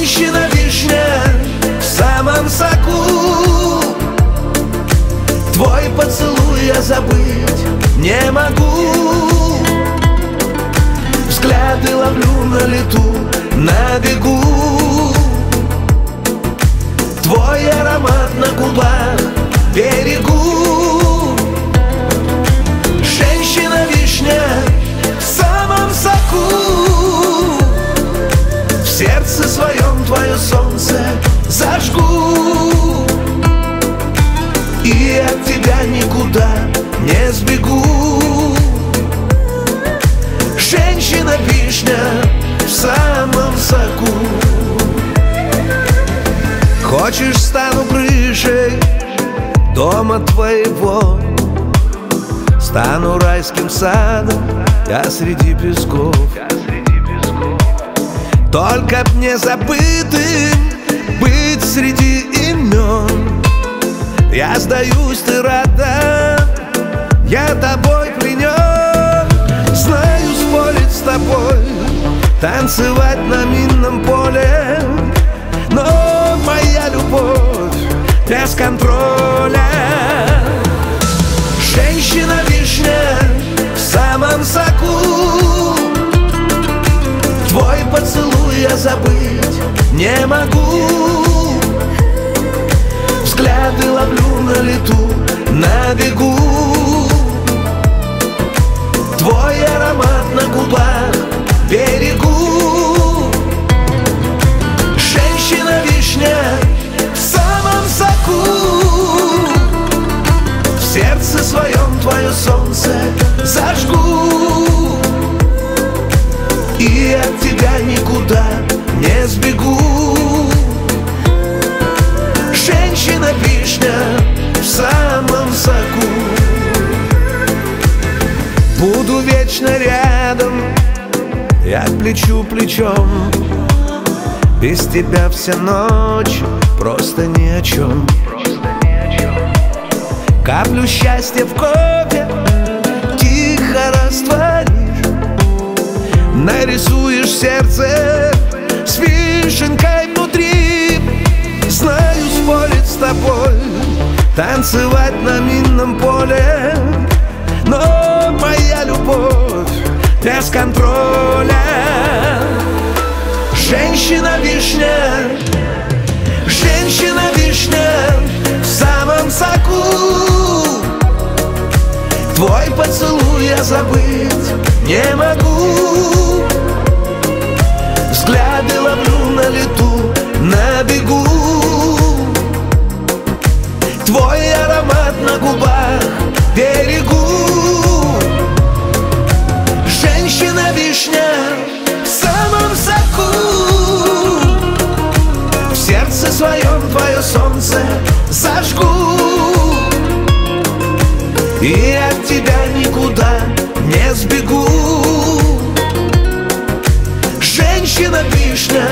женщина-вишня в самом соку. Твой поцелуй я забыть не могу. Взгляды ловлю на лету, на бегу. Твой аромат на губах берегу. Женщина-вишня в самом соку. В сердце своем твое солнце зажгу. И от тебя никуда не сбегу. Женщина-вишня в самом соку. Хочешь, стану крышей дома твоего, стану райским садом я среди песков. Только б не забытым быть среди имен. Я сдаюсь, ты рада, я тобой пленен. Знаю, спорить с тобой, танцевать на минном поле, но моя любовь без контроля. Женщина-вишня в самом соку. Твой поцелуй я забыть не могу. Взгляды ловлю на лету, на бегу. Твой аромат на губах берегу. Женщина-вишня в самом соку. В сердце своем твое солнце зажгу. И от тебя никуда не сбегу. Женщина-вишня в самом соку. Буду вечно рядом, я плечу плечом. Без тебя вся ночь просто ни о чем. Каплю счастья в кофе, тихо растворишь. Нарисуешь сердце с вишенкой внутри. Знаю, спорить с тобой, танцевать на минном поле, но моя любовь без контроля. Женщина-вишня, женщина-вишня в самом соку. Твой поцелуй я забыть не могу. Взгляды ловлю на лету, на бегу. Твой аромат на губах берегу. Женщина-вишня в самом соку. В сердце своем твое солнце зажгу. И от тебя никуда не сбегу. Женщина-вишня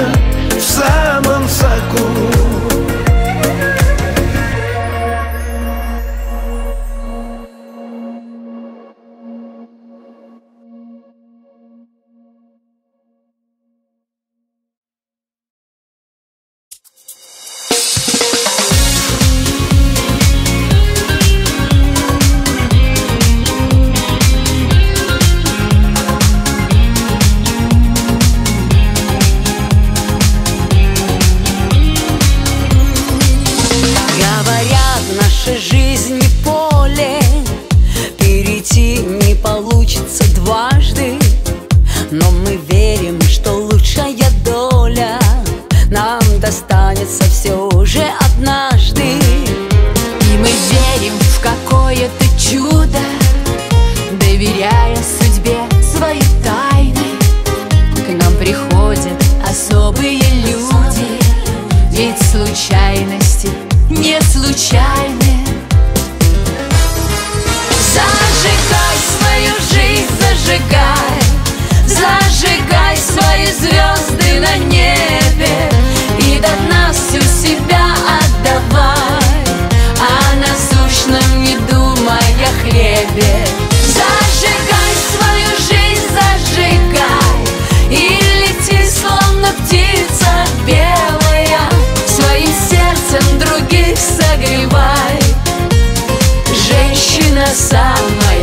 в самом соку.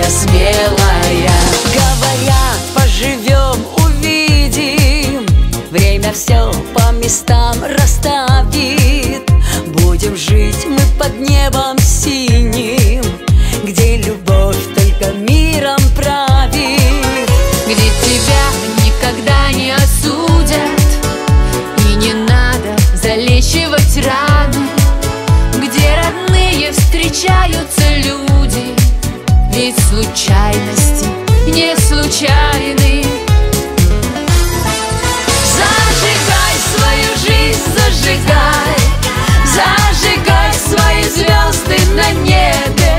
я смелая. Говорят, поживем, увидим, время все по местам расставит. Будем жить мы под небом синим, где любовь только миром правит, где тебя никогда не осудят и не надо залечивать раны, где родные встречаются люди, ведь случайности не случайны. Зажигай свою жизнь, зажигай, зажигай свои звезды на небе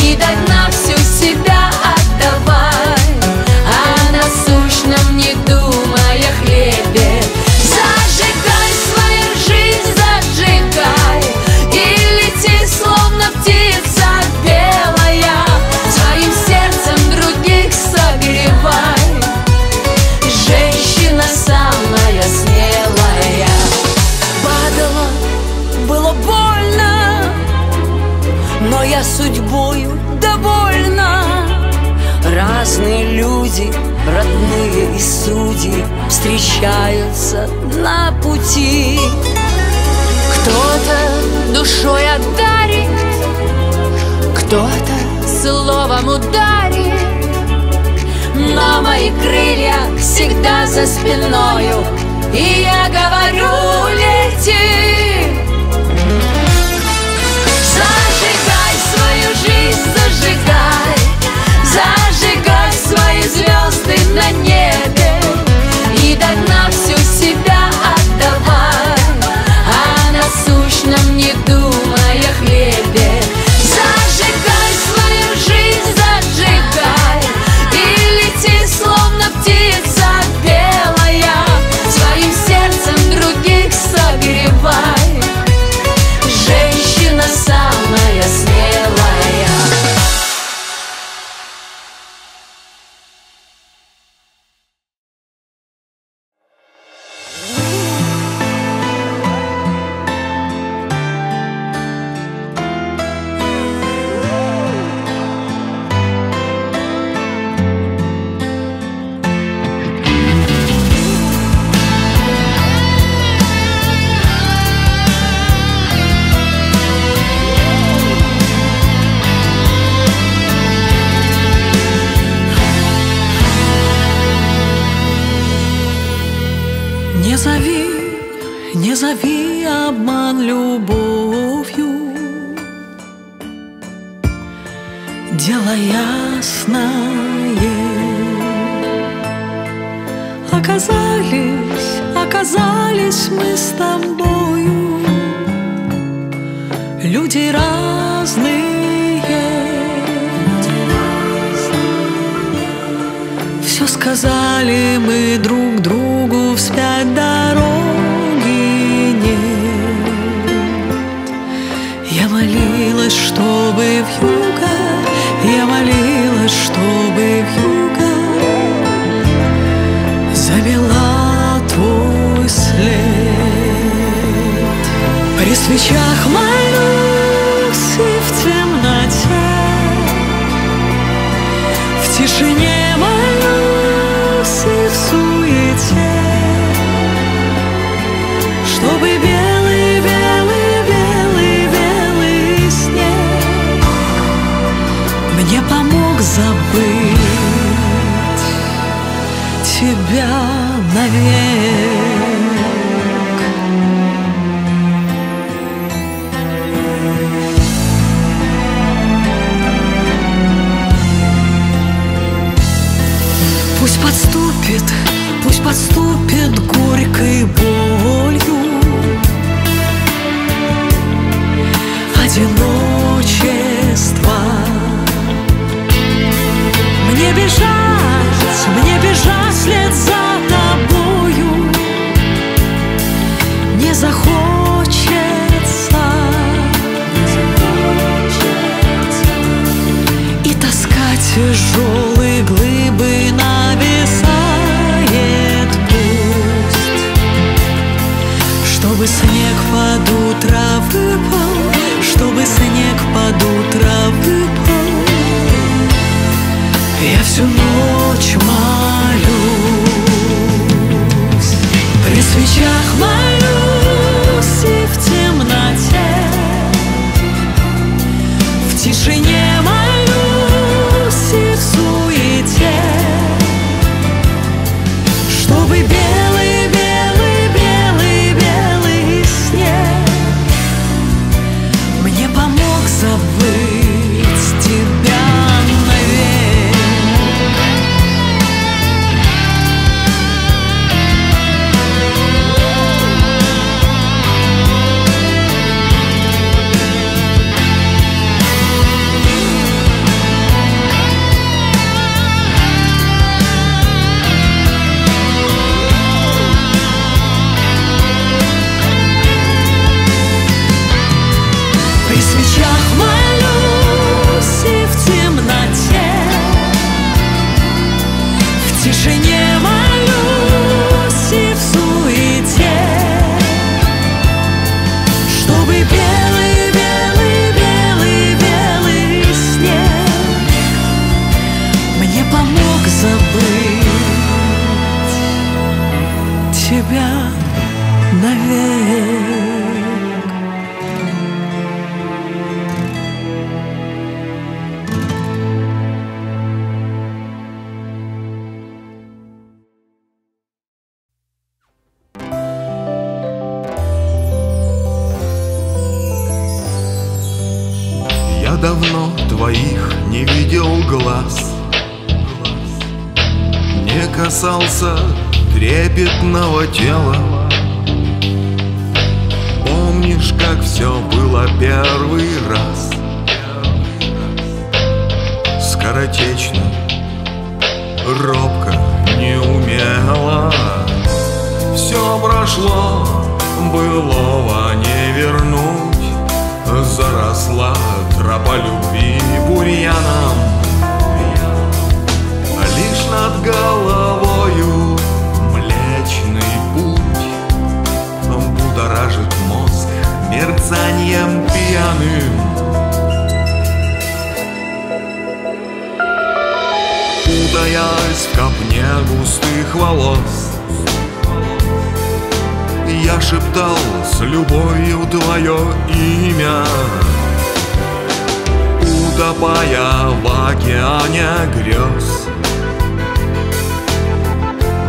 и до дна всю себя отдавай, о насущном не думая хлебе. Зажигай свою жизнь, зажигай, и лети, словно птица белая, своим сердцем других согревай. Женщина самая смелая. Падала, было больно, но я судьбою довольна. Разные люди, родные и судьи, встречаются на пути. Кто-то душой одарит, кто-то словом ударит, но мои крылья всегда за спиною, и я говорю: лети. Зажигай свою жизнь, зажигай, зажигай свои звезды на небе и до дна всю себя отдавай, о насущном не думая хлебе. Зажигай свою жизнь, зажигай, и лети, словно птица белая, своим сердцем других согревай. Женщина самая смелая. Зови обман любовью, дело ясное. Оказались мы с тобою люди разные. Все сказали мы друг другу, вспять дорогу чтобы вьюга, я молилась, чтобы вьюга завела твой след. При свечах молюсь и в темноте, в тишине молюсь и в суете, чтобы забыть тебя навек. Пусть подступит горькой болью одиночество. Мне бежать вслед за тобою не захочется, и таскать тяжелые глыбы нависает пусть, чтобы снег под утро выпал, чтобы снег под утро выпал. Я всю ночь молюсь, при свечах молюсь и в темноте, в тишине молюсь и в суете, чтобы белый-белый-белый-белый снег мне помог забыть тебя. Тебя навек. Я давно твоих не видел глаз, не касался трепетного тела. Помнишь, как все было первый раз? Скоротечно, робко, неумело. Все прошло, былого не вернуть. Заросла тропа любви бурьяном, лишь над головою будоражит мозг мерцанием пьяным. Путаясь в копне густых волос, я шептал с любовью твое имя. Утопая в океане грез,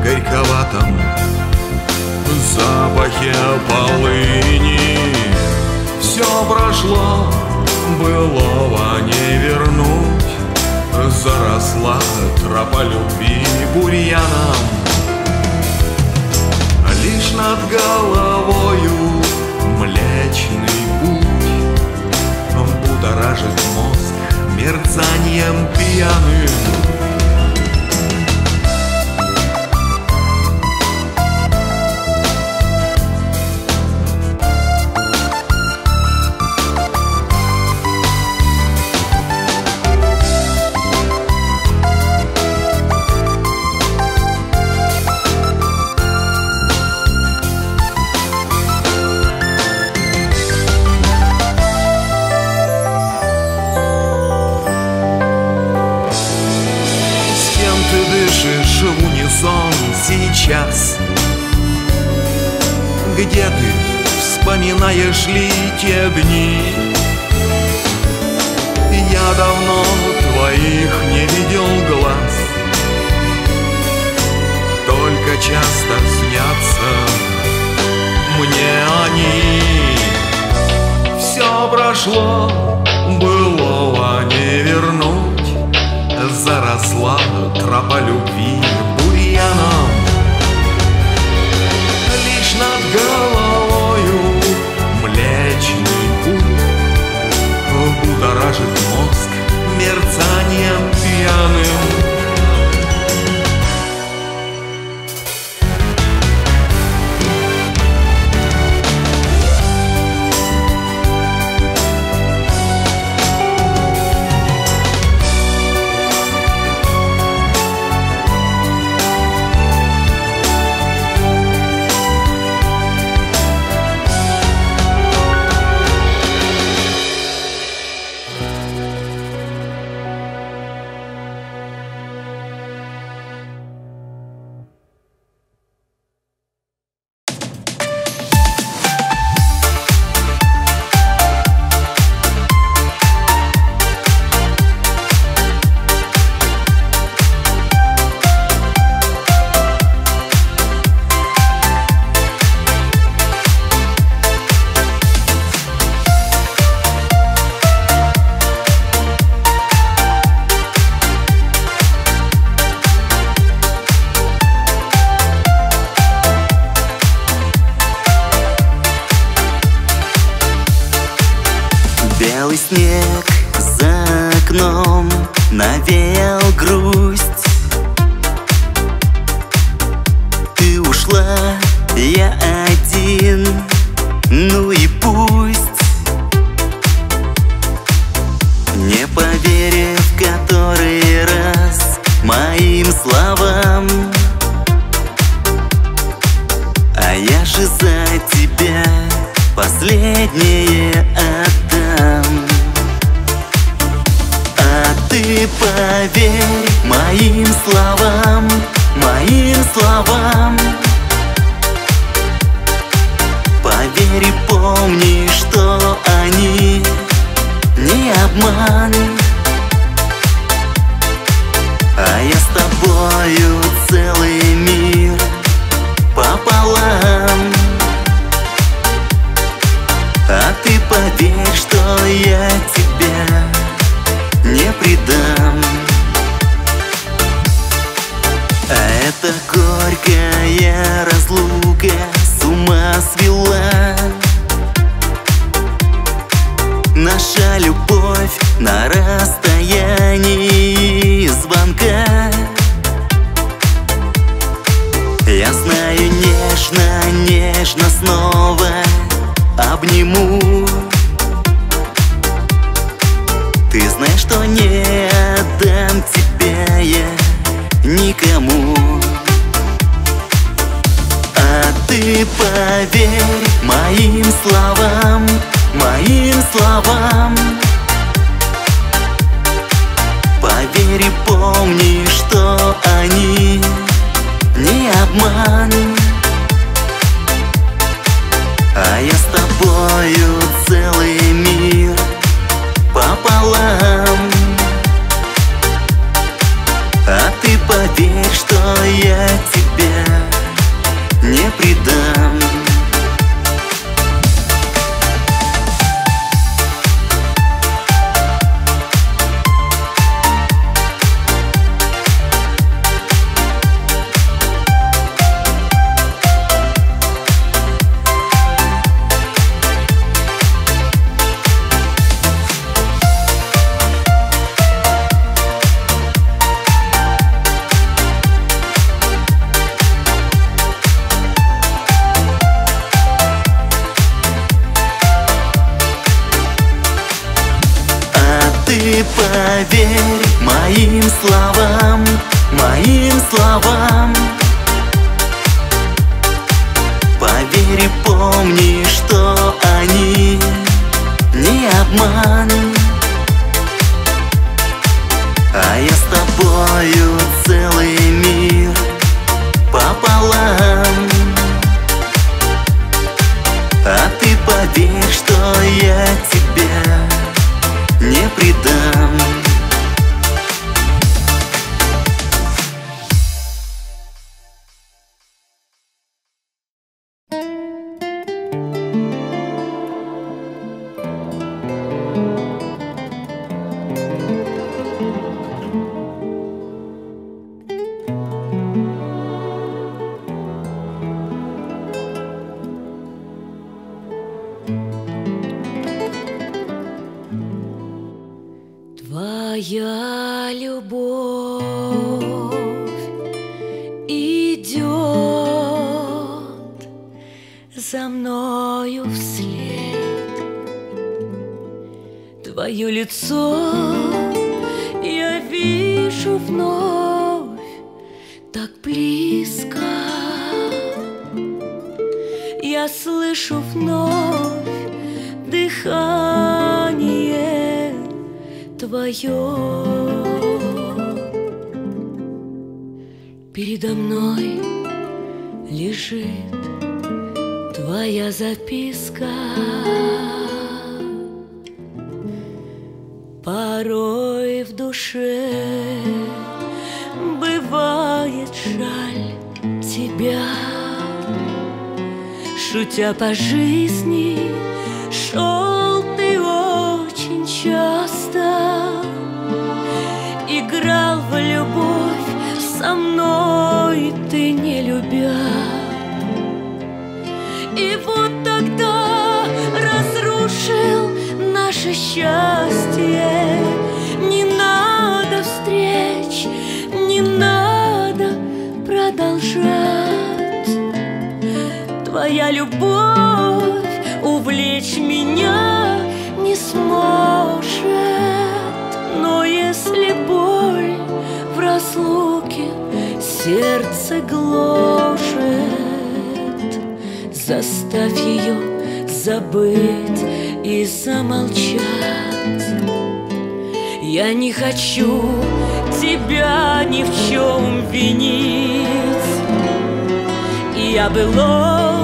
горьковатом в запахе полыни. Все прошло, былого не вернуть. Заросла тропа любви бурьяном, лишь над головою млечный путь будоражит мозг мерцанием пьяным. Сейчас, где ты вспоминаешь ли те дни? Я давно твоих не видел глаз, только часто снятся мне они. Все прошло, былого не вернуть. Заросла тропа любви бурьяном, лишь над головою млечный путь будоражит мозг мерцанием пьяным. снег за окном навеял грусть. Ты ушла, я один, ну и пусть. Не поверив в который раз моим словам, а я же за тебя последнее отдам. А ты поверь моим словам, моим словам. Поверь и помни, что они не обман. А я с тобою целый мир пополам. А ты поверь, что я тебя не предам. А эта горькая разлука с ума свела. Наша любовь на расстоянии звонка. Я знаю, нежно, нежно снова обниму. Ты знаешь, что не отдам тебя я никому. А ты поверь моим словам, моим словам. Поверь и помни, что они не обман. А я с тобою целый мир пополам. А ты поверь, что я тебя не предам. Поверь моим словам, моим словам. Поверь и помни, что они не обман. А я с тобою целый мир пополам. А ты поверь, что я тебя не предам. Твоя любовь идет за мною вслед. Твое лицо я вижу вновь так близко. Я слышу вновь дыхание твое. Передо мной лежит твоя записка. Порой в душе бывает жаль тебя. Шутя по жизни шел ты очень часто. Играл в любовь со мной, ты не любя. И вот тогда разрушил наше счастье. твоя любовь увлечь меня не сможет. Но если боль в разлуке сердце гложет, заставь ее забыть и замолчать. Я не хочу тебя ни в чем винить, я было,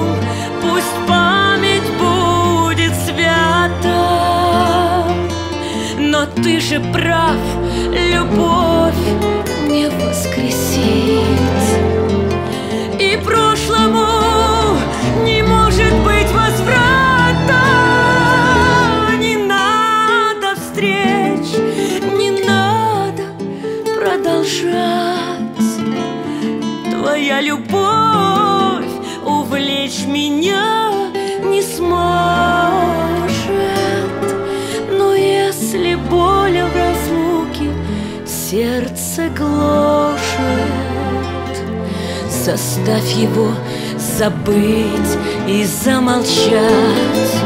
пусть память будет свята. Но ты же прав, любовь не воскресить, и прошлому не может быть возврата. Не надо встреч, не надо продолжать. Твоя любовь увлечь меня не сможет, но если боль в разлуке сердце гложет, заставь его забыть и замолчать.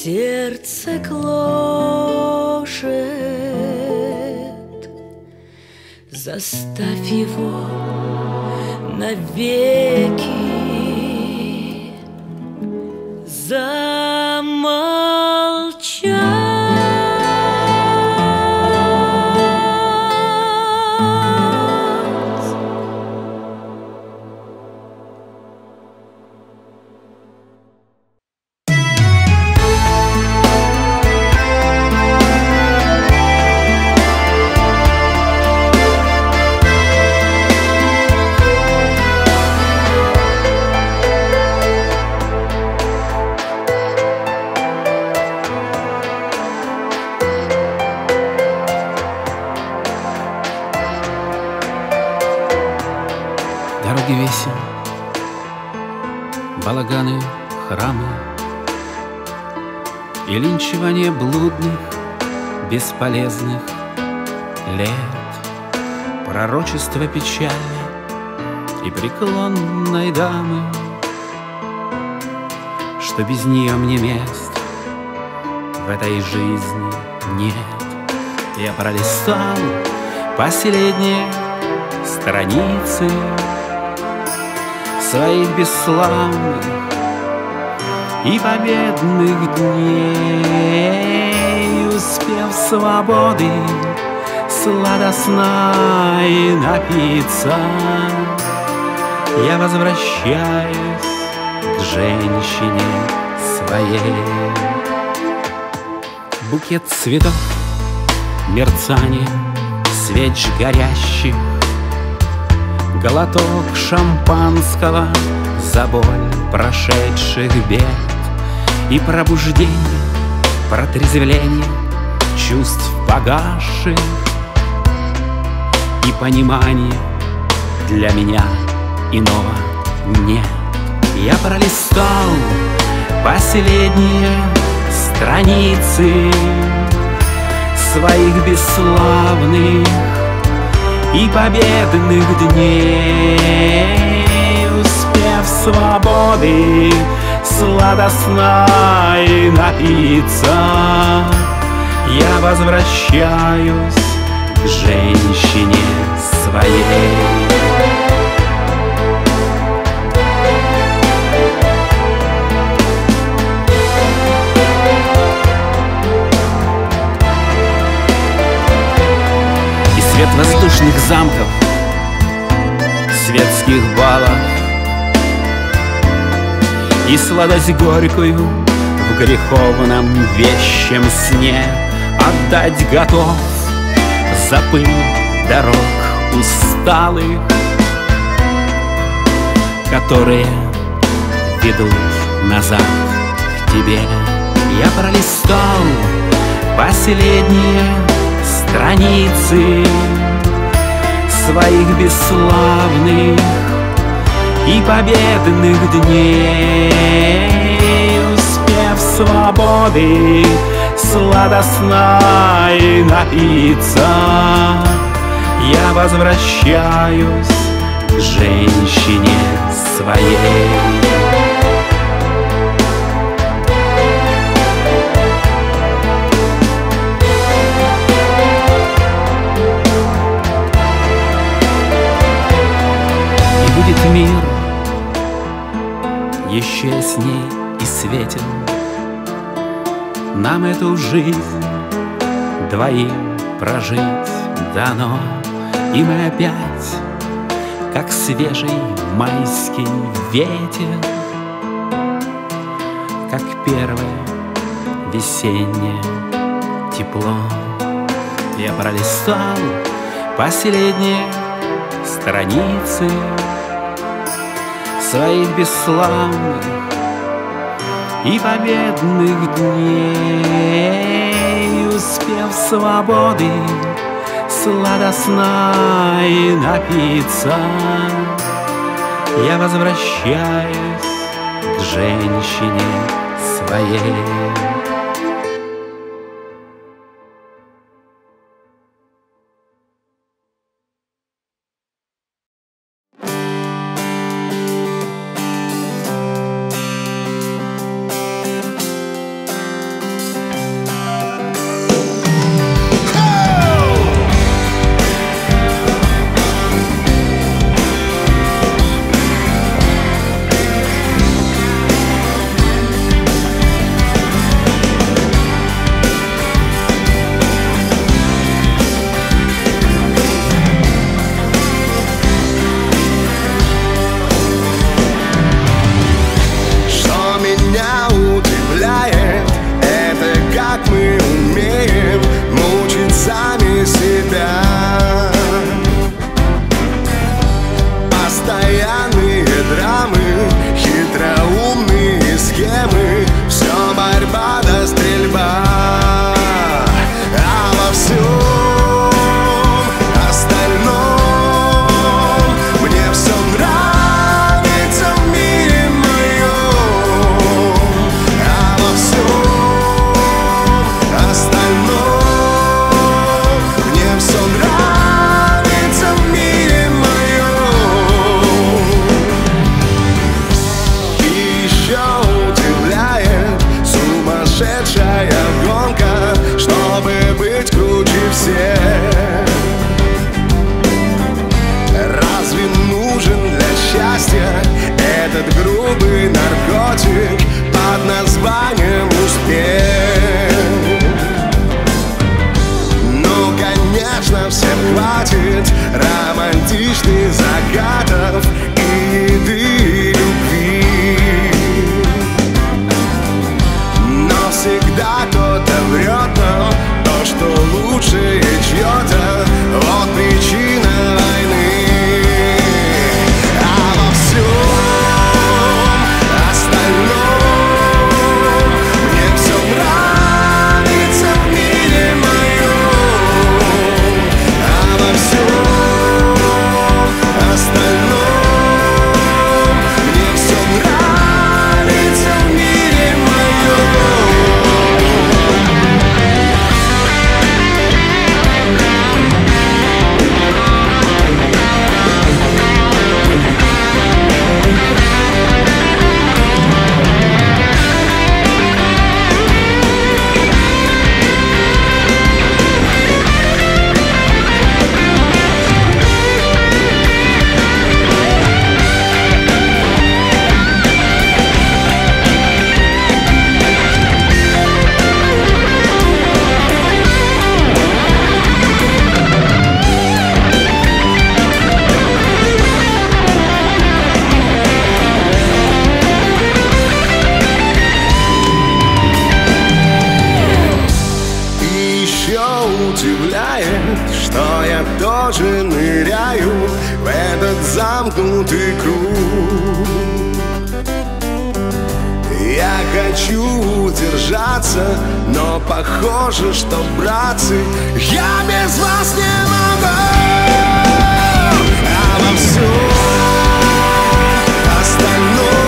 Сердце гложет, заставь его навеки замолчать. Балаганы, храмы и линчевание блудных, бесполезных лет, пророчество печали и преклонной дамы, что без нее мне мест в этой жизни нет. Я пролистал последние страницы своих бесславных и победных дней, успев свободы сладостной напиться, я возвращаюсь к женщине своей. Букет цветов, мерцание свеч горящих, глоток шампанского за боль прошедших бед и пробуждение, протрезвление чувств погаших и понимание для меня иного нет. Я пролистал последние страницы своих бесславных и победных дней, успев свободы сладостной напиться, я возвращаюсь к женщине своей. замков, светских балов и сладость горькую в греховном вещем сне отдать готов за пыль дорог усталых, которые ведут назад к тебе. Я пролистал последние страницы своих бесславных и победных дней, успев свободы сладостной напиться. Я возвращаюсь к женщине своей. Мир исчезнет и светит нам эту жизнь двоим прожить дано, и мы опять, как свежий майский ветер, как первое весеннее тепло. Я пролистал последние страницы своих бесславных и победных дней, успев свободы сладостной напиться. Я возвращаюсь к женщине своей. замкнутый круг. Я хочу удержаться, но похоже, что, братцы, я без вас не могу. А во всем остальном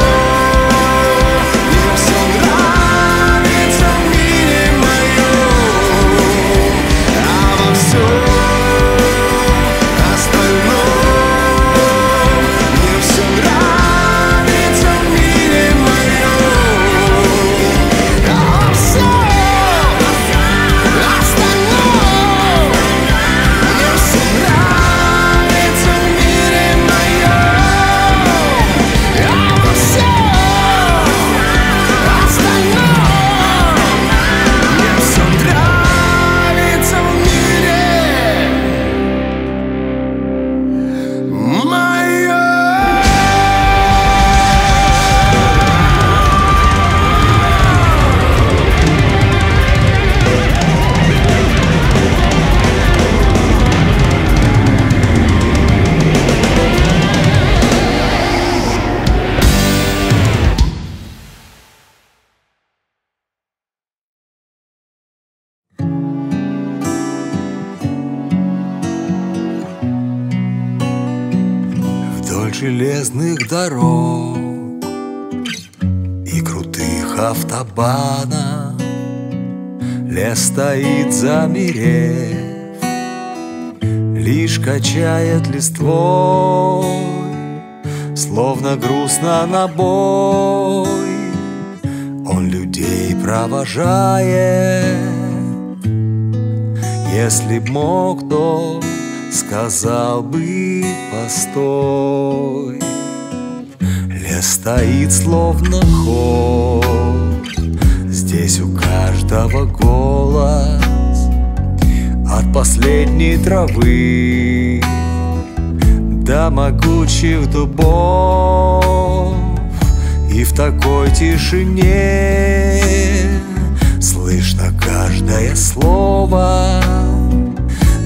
железных дорог и крутых автобанов лес стоит замерев, лишь качает листвой, словно грустно на бой. Он людей провожает. Если б мог, то сказал бы: постой. Лес стоит словно хор, здесь у каждого голос, от последней травы до могучих дубов. И в такой тишине слышно каждое слово,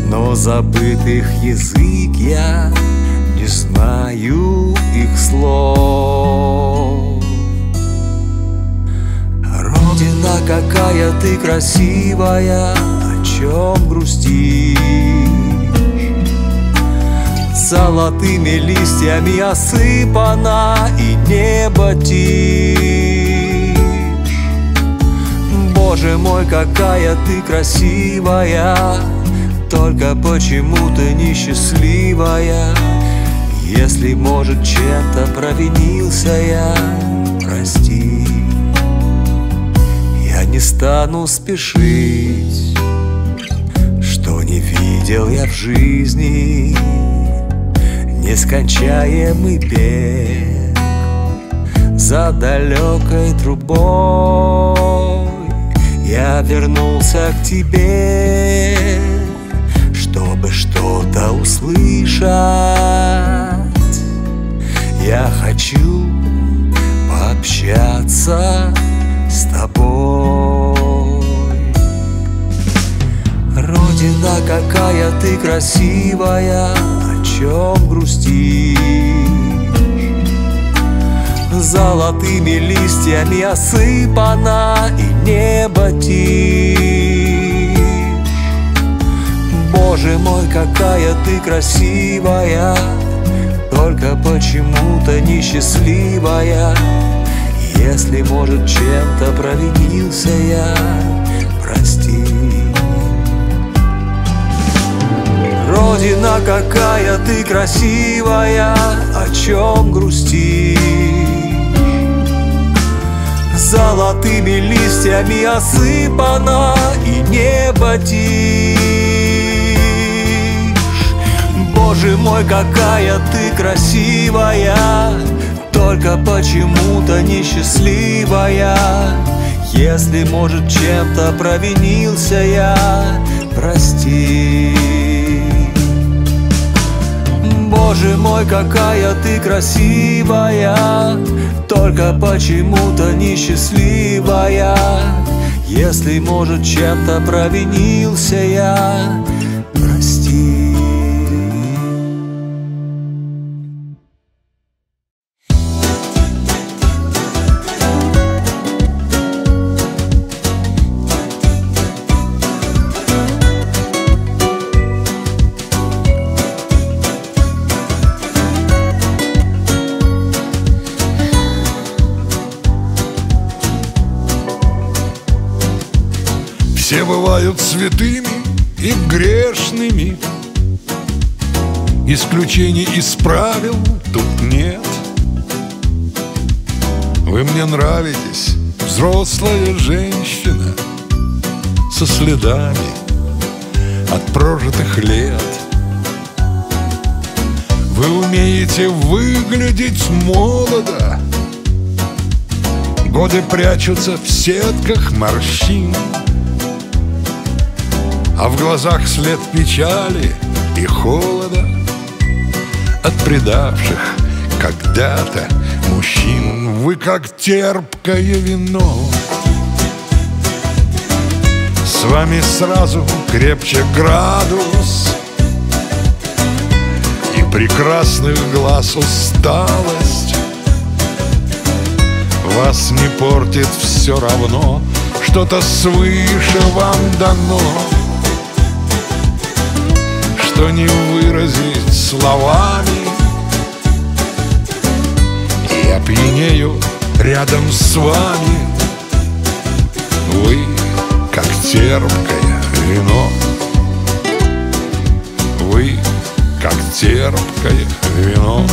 но забытых язык я не знаю их слов. Родина, какая ты красивая, о чем грустишь? Золотыми листьями осыпана и небо тишь. Боже мой, какая ты красивая, только почему ты несчастливая? Если, может, чем-то провинился я, прости. Я не стану спешить, что не видел я в жизни. Нескончаемый бег за далекой трубой. Я вернулся к тебе, чтобы что-то услышать. Я хочу пообщаться с тобой. Родина, какая ты красивая, о чем грустишь? Золотыми листьями осыпана и небо тишь. Боже мой, какая ты красивая, только почему-то несчастливая. Если, может, чем-то провинился я, прости. Родина, какая ты красивая, о чем грустишь? Золотыми листьями осыпана и небо тишь. Боже мой, какая ты красивая, только почему-то несчастливая. Если, может, чем-то провинился я, прости. Боже мой, какая ты красивая, только почему-то несчастливая. Если, может, чем-то провинился я, прости. Все бывают святыми и грешными, исключений из правил тут нет. Вы мне нравитесь, взрослая женщина, со следами от прожитых лет. Вы умеете выглядеть молодо, годы прячутся в сетках морщин, а в глазах след печали и холода от предавших когда-то мужчин. Вы как терпкое вино, с вами сразу крепче градус, и прекрасных глаз усталость. Вас не портит все равно, что-то свыше вам дано, что не выразить словами. Я пьянею рядом с вами, вы как терпкое вино, вы как терпкое вино.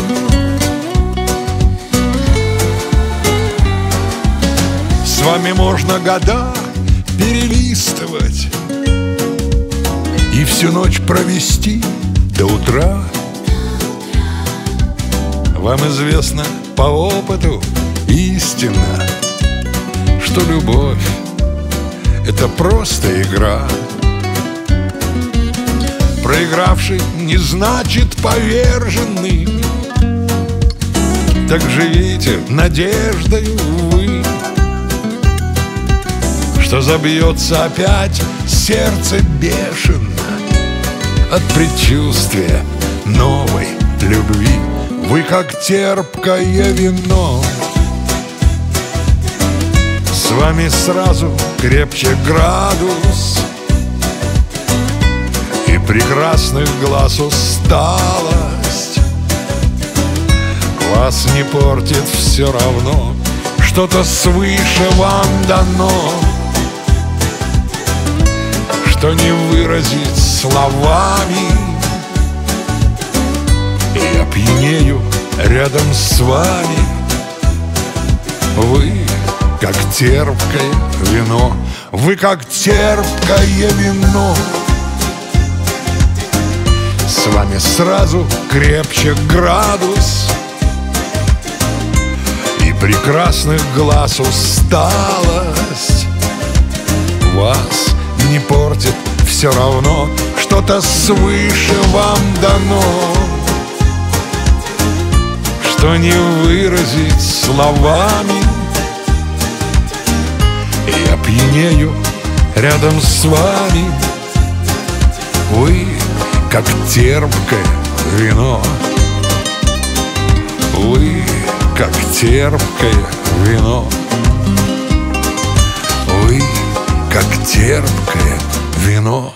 С вами можно года перелистывать и всю ночь провести до утра. Вам известно по опыту истина, что любовь — это просто игра. Проигравший не значит поверженный, так живите надеждою вы, что забьется опять сердце бешено от предчувствия новой любви. Вы как терпкое вино, с вами сразу крепче градус, и прекрасных глаз усталость. Вас не портит все равно, что-то свыше вам дано, что не выразить словами. Я пьянею рядом с вами, вы как терпкое вино, вы как терпкое вино. С вами сразу крепче градус, и прекрасных глаз усталость. Вас не портит все равно, что-то свыше вам дано, что не выразить словами. Я пьянею рядом с вами, вы как терпкое вино, вы как терпкое вино, вы как терпкое вино.